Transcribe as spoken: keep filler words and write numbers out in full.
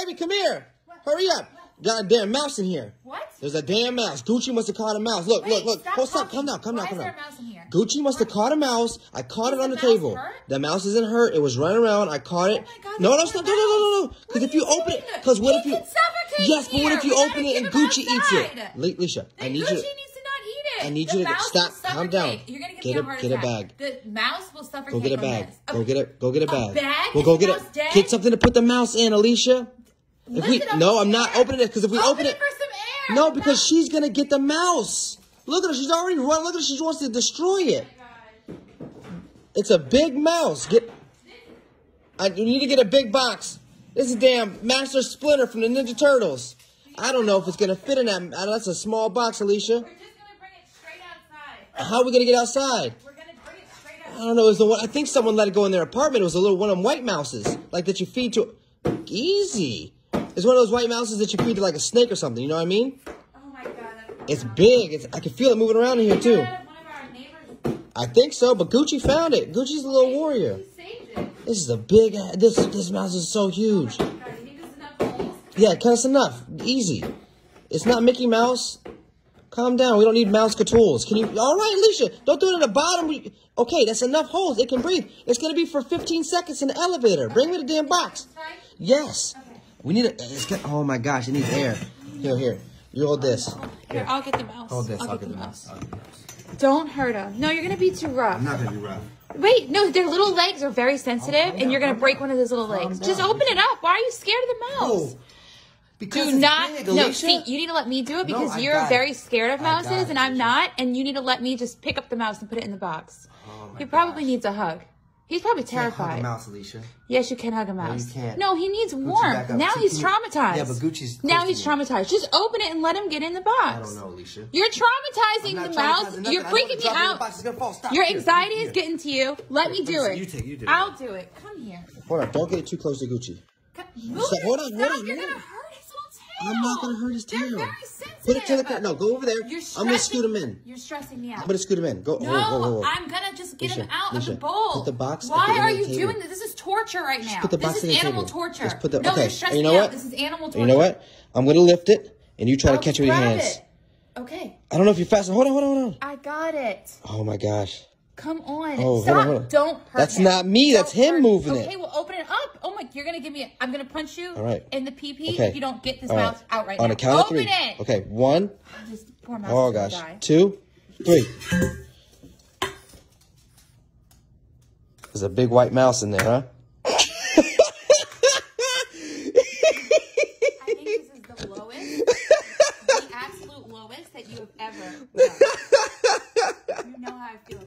Baby, come here. What? Hurry up. Got a damn mouse in here. What? There's a damn mouse. Gucci must have caught a mouse. Look, Wait, look, look. Stop oh, stop. Come down, come down, come down. Gucci must what? have caught a mouse. I caught is it on the, the table. Hurt? The mouse isn't hurt. It was running around. I caught it. Oh God, no, no, stop. No, no, no, no, no. Because if you open it, because what if you? Yes, but what if you open it and Gucci eats it? Alicia, I need you. I need the you to stop. Calm down. You're gonna get a heart attack. Get a bag. The mouse will suffocate. Go get a bag. Go get it. Go get a bag. A bag? Well, go get it. Dead? Get something to put the mouse in, Alicia. If we, no, I'm not opening it because if we open, open it, it for some air. No, because no. she's gonna get the mouse. Look at her. She's already run. Look at her. She wants to destroy it. Oh it's a big mouse. Get. I you need to get a big box. This is damn Master Splinter from the Ninja Turtles. I don't know if it's gonna fit in that. That's a small box, Alicia. How are we going to get outside? We're going to bring it straight outside. I don't know. It was the one, I think someone let it go in their apartment. It was a little one of them white mouses, like that you feed to... Easy. It's one of those white mouses that you feed to like a snake or something. You know what I mean? Oh, my God. That's it's wild. big. It's, I can feel it moving around in here, too. One of our neighbors. I think so, but Gucci found it. Gucci's a little warrior. He saved it. This is a big... This, this mouse is so huge. Oh my God. You think this is enough holes? Yeah, that's enough. Easy. It's not Mickey Mouse. Calm down. We don't need mouse tools. Can you? All right, Alicia. Don't do it at the bottom. We, okay, that's enough holes. It can breathe. It's going to be for fifteen seconds in the elevator. Okay. Bring me the damn box. Yes. Okay. We need it. Oh, my gosh. It needs air. Here, here. You hold this. Here, I'll get the mouse. Hold this. I'll, I'll get, get the, the mouse. mouse. Don't hurt him. No, you're going to be too rough. I'm not going to be rough. Wait, no, their little legs are very sensitive, oh, and you're going to break down. one of those little legs. Just open it up. Why are you scared of the mouse? Whoa. Because do not, big, no, see, you need to let me do it because no, you're very scared of mouses and I'm not, and you need to let me just pick up the mouse and put it in the box. Oh my he probably gosh. needs a hug. He's probably you terrified. Can't hug a mouse, Alicia. Yes, you can hug a mouse. No, you can't. No, he needs warmth. Now so he's traumatized. Yeah, but Gucci's. Now he's traumatized. Just open it and let him get in the box. I don't know, Alicia. You're traumatizing the mouse. Traumatizing you're freaking me out. Your here. anxiety here. is getting to you. Let Wait, me do it. You take. You do it. I'll do it. Come here. Hold on. Don't get too close to Gucci. Hold on. Hold on. I'm not going to hurt his tail. They're very sensitive. Put it to the car. No, go over there. You're I'm going to scoot him in. You're stressing me out. I'm going to scoot him in. Go. No, whoa, whoa, whoa. I'm going to just get Alicia, him out Alicia, of the bowl. Put the box Why the are you table. doing this? This is torture right now. Just put the box this is animal table. torture. Just put the, no, okay. you're stressing you know me out. This is animal torture. You know what? I'm going to lift it, and you try I'll to catch it with your hands. It. Okay. I don't know if you're fast. Hold on, hold on, hold on. I got it. Oh, my gosh. Come on. Oh, Stop. Hold on, hold on. Don't hurt That's him. not me. That's him moving it. Okay, well, open it up. Oh, my. You're going to give me a... I'm going to punch you All right. in the pee-pee okay. if you don't get this All mouse right. out right On now. On a count open of three. It. Okay, one. Just poor mouse oh, gosh. Die. Two, three. There's a big white mouse in there, huh? I think this is the lowest, the absolute lowest that you have ever done. You know how I feel.